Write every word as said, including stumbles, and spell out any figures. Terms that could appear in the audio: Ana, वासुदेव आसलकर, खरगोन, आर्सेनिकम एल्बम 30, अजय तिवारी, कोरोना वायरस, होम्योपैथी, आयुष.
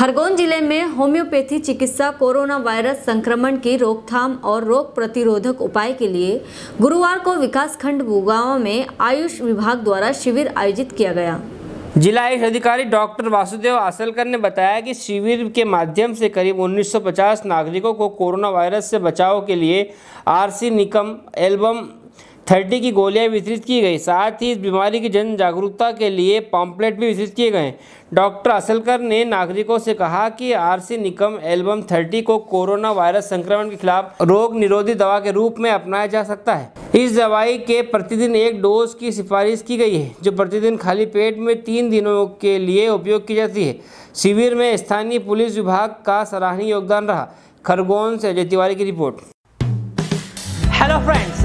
खरगोन जिले में होम्योपैथी चिकित्सा कोरोना वायरस संक्रमण की रोकथाम और रोग प्रतिरोधक उपाय के लिए गुरुवार को विकासखंड गुगांव में आयुष विभाग द्वारा शिविर आयोजित किया गया। जिला आयुष अधिकारी डॉक्टर वासुदेव आसलकर ने बताया कि शिविर के माध्यम से करीब उन्नीस सौ पचास नागरिकों को कोरोना वायरस से बचाव के लिए आर्सेनिकम एल्बम तीस की गोलियां वितरित की गई। साथ ही इस बीमारी की जन जागरूकता के लिए पॉम्पलेट भी वितरित किए गए। डॉक्टर आसलकर ने नागरिकों से कहा कि आर्सेनिकम एल्बम तीस को कोरोना वायरस संक्रमण के खिलाफ रोग निरोधी दवा के रूप में अपनाया जा सकता है। इस दवाई के प्रतिदिन एक डोज की सिफारिश की गई है, जो प्रतिदिन खाली पेट में तीन दिनों के लिए उपयोग की जाती है। शिविर में स्थानीय पुलिस विभाग का सराहनीय योगदान रहा। खरगोन से अजय तिवारी की रिपोर्ट। Hello friends,